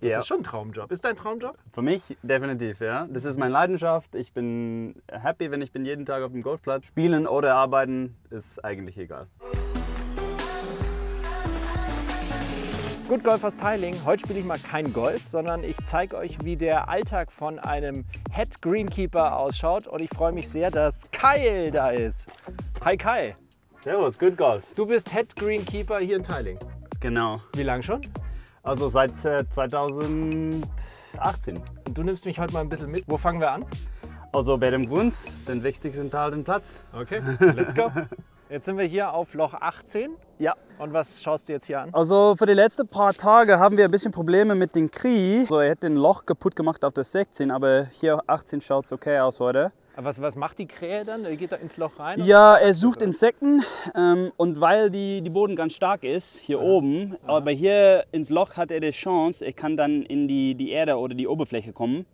Das ist schon ein Traumjob. Ist dein Traumjob? Für mich definitiv, ja. Das ist meine Leidenschaft. Ich bin happy, wenn ich bin jeden Tag auf dem Golfplatz. Spielen oder arbeiten ist eigentlich egal. Good Golf aus Thailing. Heute spiele ich mal kein Golf, sondern ich zeige euch, wie der Alltag von einem Head Greenkeeper ausschaut. Und ich freue mich sehr, dass Kyle da ist. Hi Kyle. Servus, Good Golf. Du bist Head Greenkeeper hier in Thailing. Genau. Wie lange schon? Also seit 2018. Und du nimmst mich heute mal ein bisschen mit. Wo fangen wir an? Also bei dem Grunds, den wichtigsten Teil, den Platz. Okay, let's go. Jetzt sind wir hier auf Loch 18. Ja. Und was schaust du jetzt hier an? Also für die letzten paar Tage haben wir ein bisschen Probleme mit dem Knie. Also er hat den Loch kaputt gemacht auf der 16, aber hier 18 schaut es okay aus heute. Was macht die Krähe dann? Er geht da ins Loch rein? Ja, er sucht Insekten und weil die Boden ganz stark ist, hier oben, aber hier ins Loch hat er die Chance, er kann dann in die Erde oder die Oberfläche kommen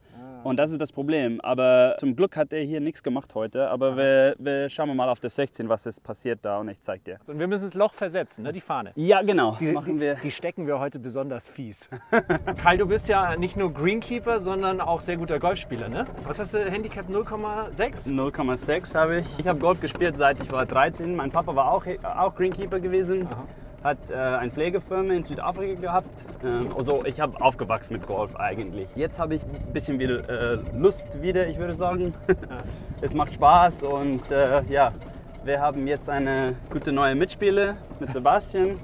und das ist das Problem. Aber zum Glück hat er hier nichts gemacht heute, aber wir schauen mal auf das 16, was ist passiert da und ich zeig dir. Und wir müssen das Loch versetzen, ne? Die Fahne. Ja, genau. Die stecken wir heute besonders fies. Kyle, du bist ja nicht nur Greenkeeper, sondern auch sehr guter Golfspieler, ne? Was hast du, Handicap 0,6? 0,6 habe ich. Ich habe Golf gespielt, seit ich war 13. Mein Papa war auch Greenkeeper gewesen, hat eine Pflegefirma in Südafrika gehabt. Also ich habe aufgewachsen mit Golf eigentlich. Jetzt habe ich ein bisschen wieder, Lust wieder, ich würde sagen. Es macht Spaß und ja, wir haben jetzt eine gute neue Mitspieler mit Sebastian.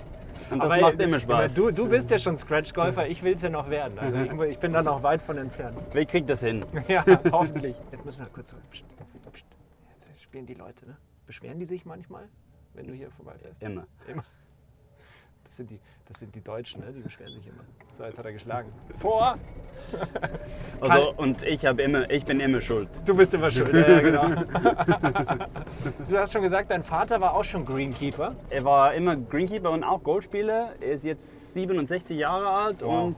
Und das macht immer Spaß. Du bist ja schon Scratchgolfer, ich will es ja noch werden. Also ich bin da noch weit von entfernt. Wir kriegen das hin. Ja, hoffentlich. Jetzt müssen wir kurz zurück. Jetzt spielen die Leute, ne? Beschweren die sich manchmal, wenn du hier vorbeifährst? Immer. Das sind die Deutschen, ne? Die beschweren sich immer. So, jetzt hat er geschlagen. Vor! Also, und ich bin immer schuld. Du bist immer schuld, ja, genau. Du hast schon gesagt, dein Vater war auch schon Greenkeeper. Er war immer Greenkeeper und auch Golfspieler. Er ist jetzt 67 Jahre alt und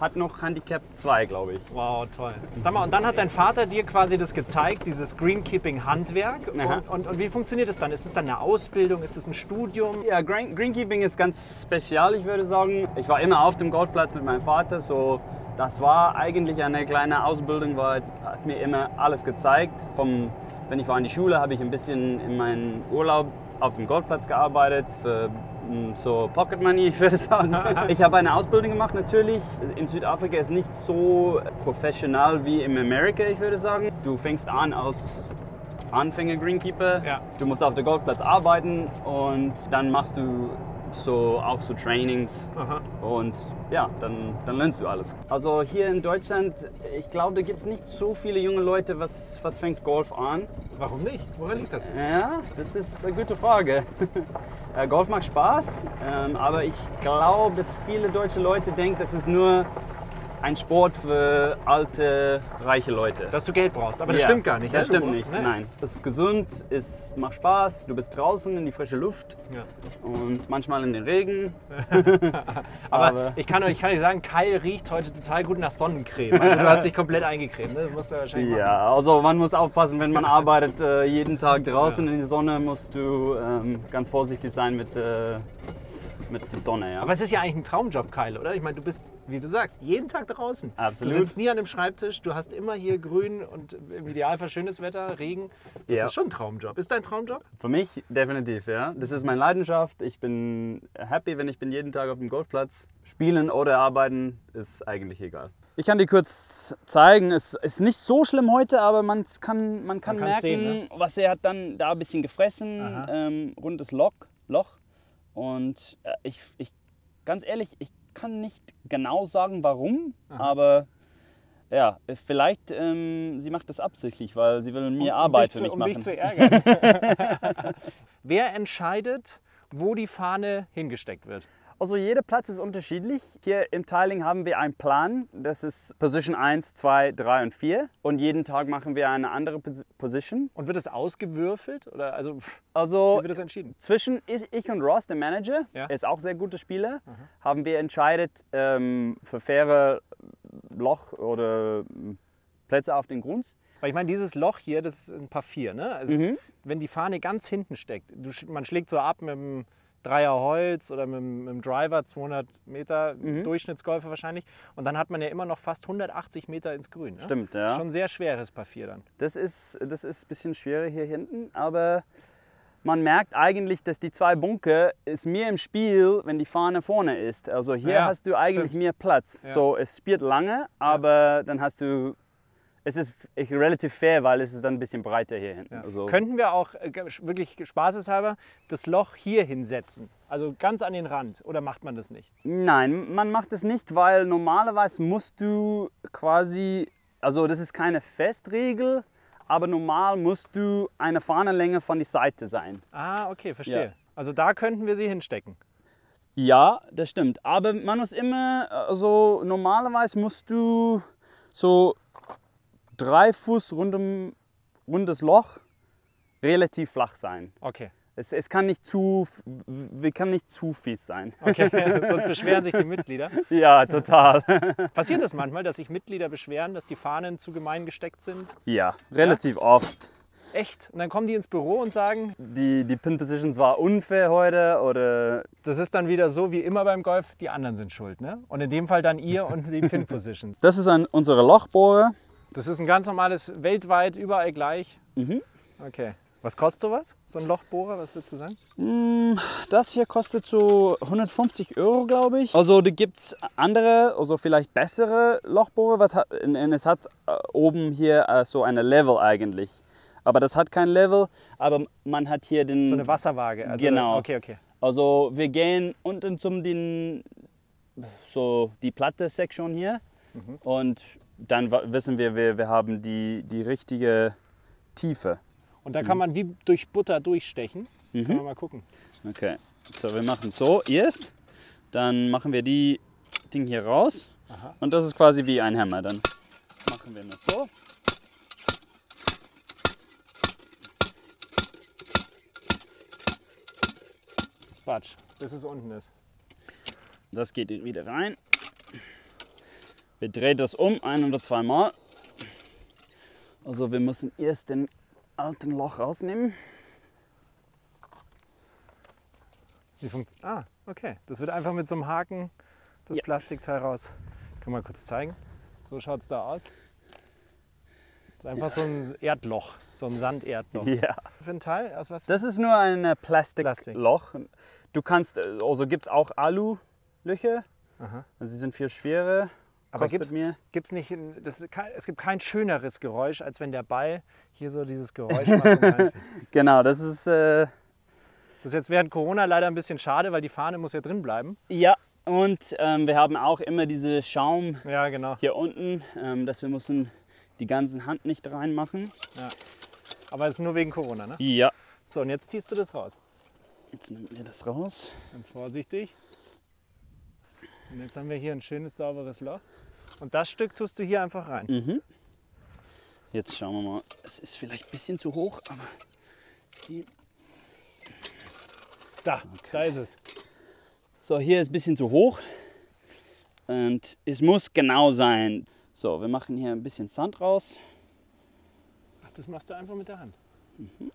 hat noch Handicap 2, glaube ich. Wow, toll. Sag mal, und dann hat dein Vater dir quasi das gezeigt, dieses Greenkeeping-Handwerk. Und wie funktioniert das dann? Ist es dann eine Ausbildung? Ist es ein Studium? Ja, Greenkeeping ist ganz speziell, ich würde sagen. Ich war immer auf dem Golfplatz mit meinem Vater, so das war eigentlich eine kleine Ausbildung, weil er hat mir immer alles gezeigt. Wenn ich war in die Schule, habe ich ein bisschen in meinem Urlaub auf dem Golfplatz gearbeitet, für so Pocket Money, ich würde sagen. Ich habe eine Ausbildung gemacht, natürlich. In Südafrika ist es nicht so professional wie in Amerika, ich würde sagen. Du fängst an als Anfänger Greenkeeper. Ja. Du musst auf dem Golfplatz arbeiten und dann machst du auch so Trainings. Und ja, dann lernst du alles. Also hier in Deutschland, ich glaube, da gibt es nicht so viele junge Leute, was fängt Golf an. Warum nicht? Woran liegt das? Ja, das ist eine gute Frage. Golf macht Spaß, aber ich glaube, dass viele deutsche Leute denken, das ist nur ein Sport für alte, reiche Leute. Dass du Geld brauchst, aber das stimmt gar nicht. Das stimmt nicht, nein. Es ist gesund, es macht Spaß, du bist draußen in die frische Luft und manchmal in den Regen. aber ich kann euch sagen, Kyle riecht heute total gut nach Sonnencreme. Also du hast dich komplett eingecremt, ne? Das musst du wahrscheinlich machen. Ja, also man muss aufpassen, wenn man arbeitet jeden Tag draußen in die Sonne, musst du ganz vorsichtig sein mit der Sonne, ja. Aber es ist ja eigentlich ein Traumjob, Kyle, oder? Ich meine, du bist, wie du sagst, jeden Tag draußen. Absolut. Du sitzt nie an dem Schreibtisch, du hast immer hier grün und im Idealfall schönes Wetter, Regen. Das ist schon ein Traumjob. Ist dein Traumjob? Für mich definitiv, ja. Das ist meine Leidenschaft. Ich bin happy, wenn ich bin jeden Tag auf dem Golfplatz. Spielen oder arbeiten ist eigentlich egal. Ich kann dir kurz zeigen, es ist nicht so schlimm heute, aber man kann merken, sehen, ne? Was er hat dann da ein bisschen gefressen, rundes Loch. Und ganz ehrlich, ich kann nicht genau sagen, warum, aber ja, vielleicht sie macht das absichtlich, weil sie will mehr Arbeit für mich machen. Um dich zu ärgern. Wer entscheidet, wo die Fahne hingesteckt wird? Also jeder Platz ist unterschiedlich. Hier im Thailing haben wir einen Plan. Das ist Position 1, 2, 3 und 4. Und jeden Tag machen wir eine andere Position. Und wird das ausgewürfelt? Oder also wie wird das entschieden? Zwischen ich und Ross, dem Manager, er ist auch sehr guter Spieler, haben wir entscheidet für faire Loch oder Plätze auf den Grunds. Weil ich meine, dieses Loch hier, das ist ein Par 4, ne? Also wenn die Fahne ganz hinten steckt, man schlägt so ab mit dem Dreierholz oder mit dem Driver 200 Meter, Durchschnittsgolfer wahrscheinlich. Und dann hat man ja immer noch fast 180 Meter ins Grün. Ne? Stimmt, ja. Schon sehr schweres Par 4 dann. Das ist ein bisschen schwerer hier hinten, aber man merkt eigentlich, dass die zwei Bunker ist mehr im Spiel, wenn die Fahne vorne ist. Also hier hast du eigentlich mehr Platz. Ja. So, es spielt lange, aber dann hast du... Es ist relativ fair, weil es ist dann ein bisschen breiter hier hinten. Ja. Also könnten wir auch wirklich spaßeshalber das Loch hier hinsetzen? Also ganz an den Rand? Oder macht man das nicht? Nein, man macht es nicht, weil normalerweise musst du quasi... Also das ist keine Festregel, aber normal musst du eine Fahnenlänge von der Seite sein. Ah, okay, verstehe. Ja. Also da könnten wir sie hinstecken? Ja, das stimmt. Aber man muss immer... Also normalerweise musst du so... 3 Fuß rundes Loch relativ flach sein. Okay. Es kann nicht zu, fies sein. Okay, sonst beschweren sich die Mitglieder. Ja, total. Passiert das manchmal, dass sich Mitglieder beschweren, dass die Fahnen zu gemein gesteckt sind? Ja, relativ oft. Echt? Und dann kommen die ins Büro und sagen... Die Pin-Positions war unfair heute oder... Das ist dann wieder so wie immer beim Golf, die anderen sind schuld, ne? Und in dem Fall dann ihr und die Pin-Positions. Das ist unsere Lochbohrer. Das ist ein ganz normales, weltweit, überall gleich. Mhm. Okay. Was kostet sowas? So ein Lochbohrer, was würdest du sagen? Das hier kostet so 150 €, glaube ich. Also da gibt es andere, also vielleicht bessere Lochbohrer. Es hat oben hier so ein Level eigentlich. Aber das hat kein Level, aber man hat hier den... So eine Wasserwaage. Also genau. Okay, okay. Also wir gehen unten zum die Platte-Sektion hier und... Dann wissen wir, wir haben die richtige Tiefe. Und da kann man wie durch Butter durchstechen. Können wir mal gucken. Okay, so wir machen so erst, dann machen wir die Ding hier raus. Aha. Und das ist quasi wie ein Hammer. Dann machen wir das so. Quatsch, bis es unten ist. Das geht wieder rein. Wir drehen das um, 1 oder 2 Mal. Also wir müssen erst den alten Loch rausnehmen. Ah, okay. Das wird einfach mit so einem Haken das Plastikteil raus. Können wir mal kurz zeigen. So schaut es da aus. Das ist einfach so ein Erdloch, so ein Sanderdloch. Ja. Für ein Teil? Aus was? Das ist nur ein Plastikloch. Du kannst, also gibt es auch Alulöcher. Also sie sind viel schwerer. Aber gibt's nicht, es gibt kein schöneres Geräusch, als wenn der Ball hier so dieses Geräusch macht. Genau, das ist jetzt während Corona leider ein bisschen schade, weil die Fahne muss ja drin bleiben. Ja, und wir haben auch immer diese Schaum hier unten, dass wir müssen die ganze Hand nicht reinmachen. Ja. Aber es ist nur wegen Corona, ne? Ja. So, und jetzt ziehst du das raus. Jetzt nehmen wir das raus. Ganz vorsichtig. Und jetzt haben wir hier ein schönes, sauberes Loch. Und das Stück tust du hier einfach rein. Jetzt schauen wir mal. Es ist vielleicht ein bisschen zu hoch, aber... Da ist es. So, hier ist ein bisschen zu hoch. Und es muss genau sein. So, wir machen hier ein bisschen Sand raus. Ach, das machst du einfach mit der Hand? Und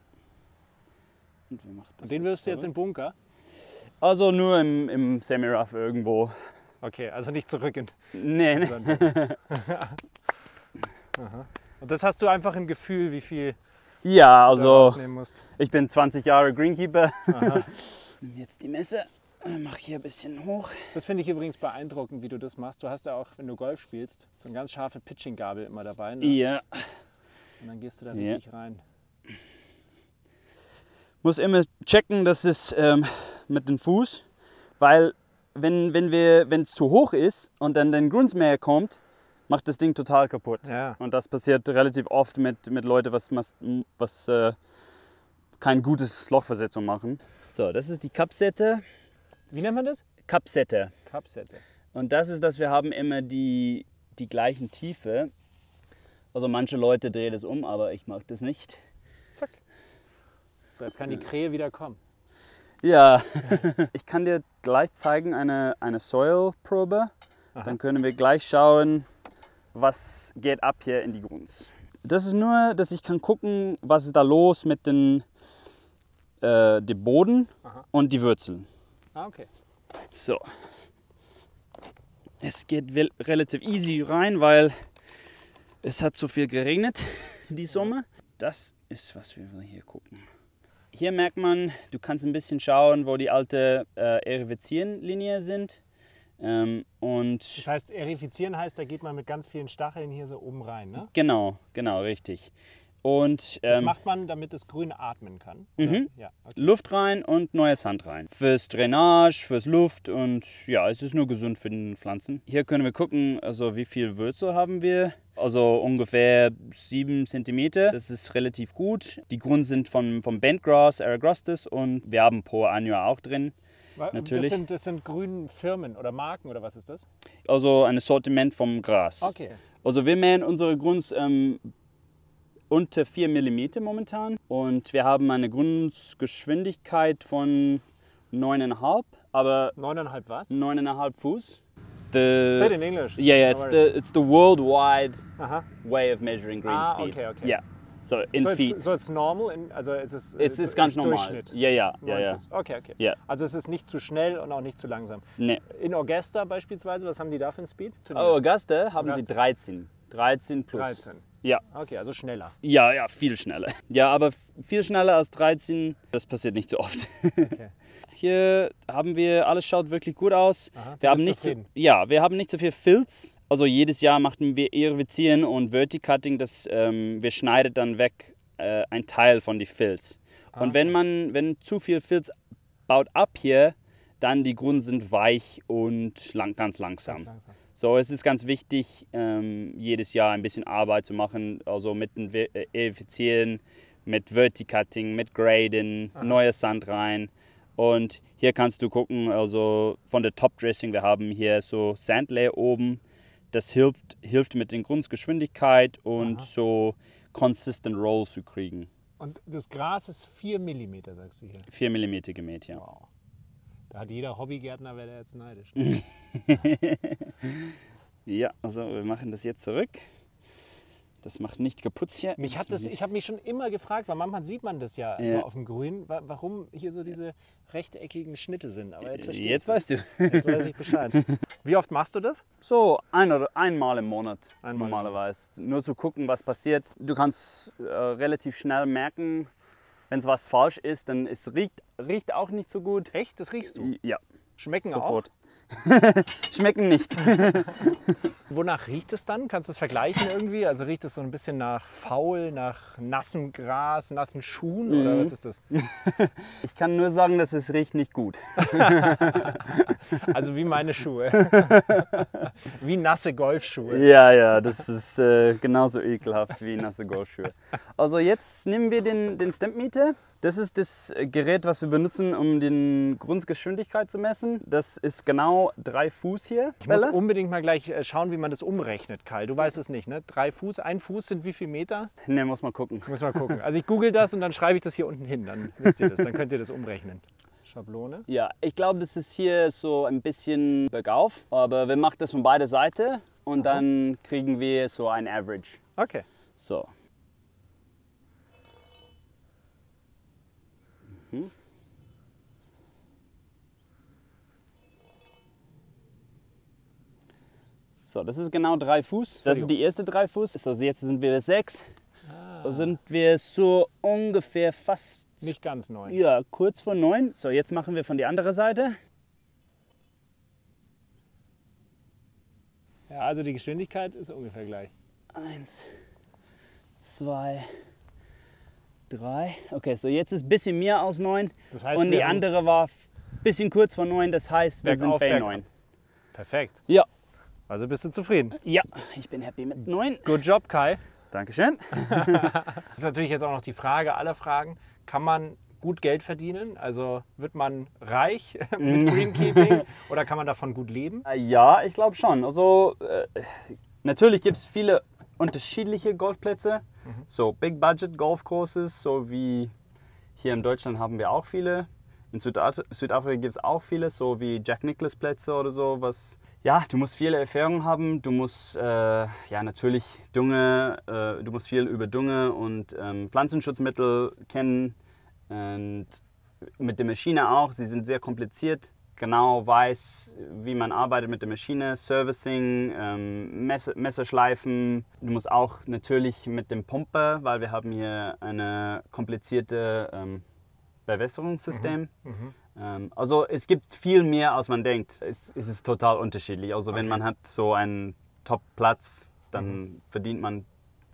wir machen das und den wirfst du jetzt in den Bunker? Also nur im Semi-Rough irgendwo. Okay, also nicht zurück in... Nee. Und das hast du einfach im Gefühl, wie viel du rausnehmen musst. Ich bin 20 Jahre Greenkeeper. Nimm jetzt die Messe, mach hier ein bisschen hoch. Das finde ich übrigens beeindruckend, wie du das machst. Du hast ja auch, wenn du Golf spielst, so eine ganz scharfe Pitching-Gabel immer dabei. Ne? Ja. Und dann gehst du da richtig rein. Muss immer checken, dass es... mit dem Fuß, weil wenn es zu hoch ist und dann den Grundsmäher kommt, macht das Ding total kaputt. Ja. Und das passiert relativ oft mit Leuten, was kein gutes Lochversetzung machen. So, das ist die Cupsette. Wie nennt man das? Cupsette. Cupsette. Und das ist, dass wir haben immer die gleichen Tiefe. Also manche Leute drehen das um, aber ich mag das nicht. Zack. So, jetzt kann die Krähe wieder kommen. Ja, ich kann dir gleich zeigen eine Soil-Probe. Dann können wir gleich schauen, was geht ab hier in die Grund. Das ist nur, dass ich kann gucken, was ist da los mit dem Boden und die Wurzeln. Ah, okay. So. Es geht relativ easy rein, weil es hat so viel geregnet die Sommer. Das ist, was wir hier gucken. Hier merkt man, du kannst ein bisschen schauen, wo die alte Erifizieren-Linie sind. Und das heißt, Erifizieren heißt, da geht man mit ganz vielen Stacheln hier so oben rein, ne? Genau, genau, richtig. Und, das macht man, damit das Grün atmen kann. Mhm. Ja, okay. Luft rein und neues Sand rein. Fürs Drainage, fürs Luft und ja, es ist nur gesund für den Pflanzen. Hier können wir gucken, also wie viel Wurzel haben wir. Also ungefähr 7 cm. Das ist relativ gut. Die Grüns sind vom Bentgrass, Aragrostis und wir haben Poa Anua auch drin. Natürlich. Das sind grüne Firmen oder Marken oder was ist das? Also ein Sortiment vom Gras. Okay. Also wir mähen unsere Grüns unter 4 mm momentan und wir haben eine Grundgeschwindigkeit von 9,5, aber 9,5 was? 9,5 Fuß. Say it in English. Yeah, yeah, it's the worldwide way of measuring green speed. Okay, okay. Yeah. So in feet. So it's normal, also es ist ganz normal. Ja, ja, ja, ja. Okay, okay. Yeah. Also es ist nicht zu schnell und auch nicht zu langsam. Nee. In Augusta beispielsweise, was haben die da für einen Speed? Oh, Augusta haben sie 13. 13 plus. 13. Ja. Okay, also schneller. Ja, ja, viel schneller. Ja, aber viel schneller als 13, das passiert nicht so oft. Okay. Hier haben wir, alles schaut wirklich gut aus. Aha, wir haben nicht so, ja, wir haben nicht so viel Filz. Also jedes Jahr machen wir Erifizieren und Verticutting, das wir schneiden dann weg ein Teil von die Filz. Ah, und wenn zu viel Filz baut ab hier, dann die Grünen sind weich und ganz langsam. Ganz langsam. So, es ist ganz wichtig, jedes Jahr ein bisschen Arbeit zu machen, also mit dem Erifizieren, mit Verticutting, mit Graden, neuer Sand rein. Und hier kannst du gucken, also von der Top-Dressing, wir haben hier so Sandlayer oben. Das hilft mit der Grundgeschwindigkeit und so consistent Roll zu kriegen. Und das Gras ist 4 mm, sagst du hier? 4 mm gemäht, ja. Wow. Da hat jeder Hobbygärtner, wäre der jetzt neidisch. Ja, also wir machen das jetzt zurück. Das macht nicht geputzt hier. Ich habe mich schon immer gefragt, weil manchmal sieht man das ja, so auf dem Grün, warum hier so diese rechteckigen Schnitte sind. Aber jetzt weißt du. Jetzt weiß ich Bescheid. Wie oft machst du das? So einmal im Monat normalerweise. Nur zu gucken, was passiert. Du kannst relativ schnell merken, wenn es was falsch ist, dann riecht auch nicht so gut. Echt? Das riechst du? Ja. Schmecken sofort. Auch? Schmecken nicht. Wonach riecht es dann? Kannst du es vergleichen irgendwie? Also riecht es so ein bisschen nach faul, nach nassem Gras, nassen Schuhen oder was ist das? Ich kann nur sagen, dass es riecht nicht gut. Also wie meine Schuhe. Wie nasse Golfschuhe. Ja, ja, das ist genauso ekelhaft wie nasse Golfschuhe. Also jetzt nehmen wir den Stampmeter. Das ist das Gerät, was wir benutzen, um die Grundgeschwindigkeit zu messen. Das ist genau 3 Fuß hier. Ich muss unbedingt mal gleich schauen, wie man das umrechnet, Kai. Du weißt es nicht, ne? 3 Fuß, 1 Fuß sind wie viel Meter? Ne, muss mal gucken. Muss mal gucken. Also ich google das und dann schreibe ich das hier unten hin. Dann wisst ihr das, dann könnt ihr das umrechnen. Schablone. Ja, ich glaube, das ist hier so ein bisschen bergauf. Aber wir machen das von beider Seite und dann kriegen wir so ein Average. Okay. So. So, das ist genau 3 Fuß. Das ist die erste 3 Fuß. Also jetzt sind wir 6. Da sind wir so ungefähr fast... Nicht ganz 9. Ja, kurz vor 9. So, jetzt machen wir von der anderen Seite. Ja, also die Geschwindigkeit ist ungefähr gleich. 1, 2, 3. Okay, so jetzt ist ein bisschen mehr als 9. Das heißt, und die andere war ein bisschen kurz vor 9, das heißt, wir sind bei 9. Perfekt. Ja. Also bist du zufrieden? Ja, ich bin happy mit 9. Good job, Kai. Dankeschön. Das ist natürlich jetzt auch noch die Frage aller Fragen. Kann man gut Geld verdienen? Also wird man reich mit Greenkeeping oder kann man davon gut leben? Ja, ich glaube schon. Also natürlich gibt es viele unterschiedliche Golfplätze. So Big Budget Golfcourses, so wie hier in Deutschland haben wir auch viele. In Südafrika gibt es auch viele, so wie Jack Nicholas Plätze oder so. Ja, du musst viel Erfahrung haben, du musst ja natürlich Dünge, du musst viel über Dünge und Pflanzenschutzmittel kennen und mit der Maschine auch, sie sind sehr kompliziert. genau weiß, wie man arbeitet mit der Maschine, Servicing, Messerschleifen. Du musst auch natürlich mit dem Pumper, weil wir haben hier eine komplizierte Bewässerungssystem. Mhm. Also es gibt viel mehr, als man denkt. Es ist total unterschiedlich. Also wenn man hat so einen Top-Platz, dann verdient man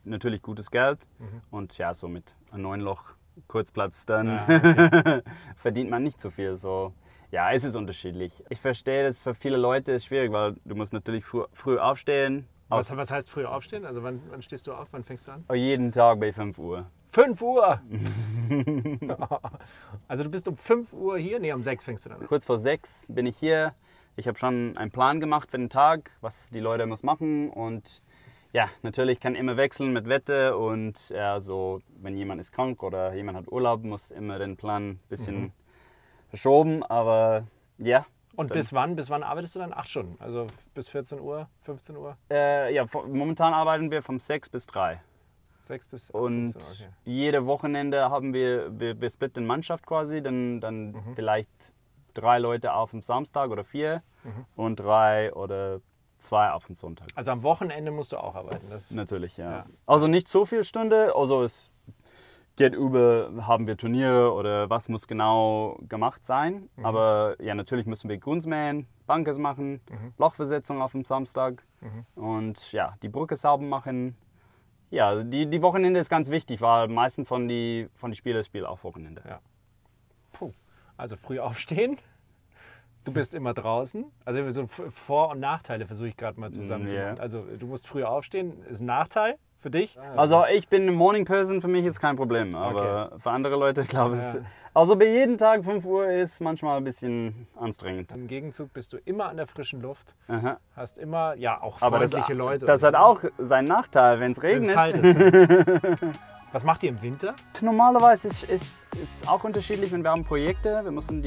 natürlich gutes Geld. Und ja, so mit einem 9-Loch-Kurzplatz, dann verdient man nicht so viel. So. Ja, es ist unterschiedlich. Ich verstehe, das für viele Leute ist schwierig, weil du musst natürlich früh aufstehen. Was heißt früh aufstehen? Also wann stehst du auf, wann fängst du an? Jeden Tag bei 5 Uhr. 5 Uhr! Also du bist um 5 Uhr hier? Ne, um 6 fängst du dann an. Kurz vor 6 bin ich hier. Ich habe schon einen Plan gemacht für den Tag, was die Leute muss machen. Und ja, natürlich kann immer wechseln mit Wetter. Und ja, so, wenn jemand ist krank oder jemand hat Urlaub, muss immer den Plan ein bisschen verschoben. Aber ja. Und bis wann arbeitest du dann? 8 Stunden? Also bis 14 Uhr, 15 Uhr? Ja, momentan arbeiten wir von 6 bis 3. 6 bis 8, und 15, okay. Jede Wochenende haben wir splitten Mannschaft quasi, dann vielleicht 3 Leute auf dem Samstag oder 4 und 3 oder 2 auf dem Sonntag. Also am Wochenende musst du auch arbeiten? Das natürlich, ja. Also nicht so viel Stunde, also es geht über, haben wir Turniere oder was muss genau gemacht sein, aber ja, natürlich müssen wir Grundsmähen, Bunkers machen, Lochversetzung auf dem Samstag und ja, die Brücke sauber machen. Ja, die Wochenende ist ganz wichtig, weil meisten von den Spielern spielen auch Wochenende. Ja. Puh. Also früh aufstehen, du bist immer draußen. Also so Vor- und Nachteile versuche ich gerade mal zusammenzunehmen. Yeah. Also du musst früh aufstehen, ist ein Nachteil für dich? Also ich bin eine Morning Person, für mich ist kein Problem, aber für andere Leute glaube ich, also bei jedem Tag 5 Uhr ist manchmal ein bisschen anstrengend. Im Gegenzug bist du immer an der frischen Luft, hast immer, ja, auch freundliche Leute. Das hat auch seinen Nachteil, wenn es regnet. Wenn's kalt ist. Was macht ihr im Winter? Normalerweise ist auch unterschiedlich, wenn wir haben Projekte. Wir mussten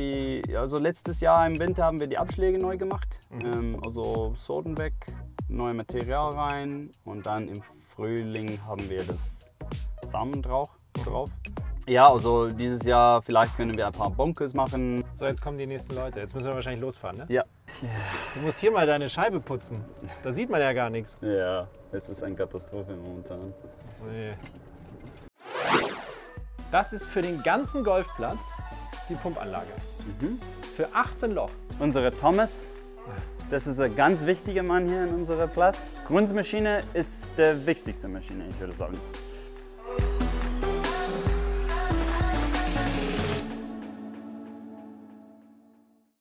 also letztes Jahr im Winter haben wir die Abschläge neu gemacht, also Sorten weg, neue Material rein und dann im Frühling haben wir das Samen drauf. Ja, also dieses Jahr vielleicht können wir ein paar Bunkers machen. So, jetzt kommen die nächsten Leute. Jetzt müssen wir wahrscheinlich losfahren, ne? Ja. Du musst hier mal deine Scheibe putzen. Da sieht man ja gar nichts. Ja, es ist eine Katastrophe momentan. Nee. Das ist für den ganzen Golfplatz die Pumpanlage. Für 18 Loch. Unsere Thomas. Das ist ein ganz wichtiger Mann hier in unserem Platz. Grundmaschine ist die wichtigste Maschine, ich würde sagen.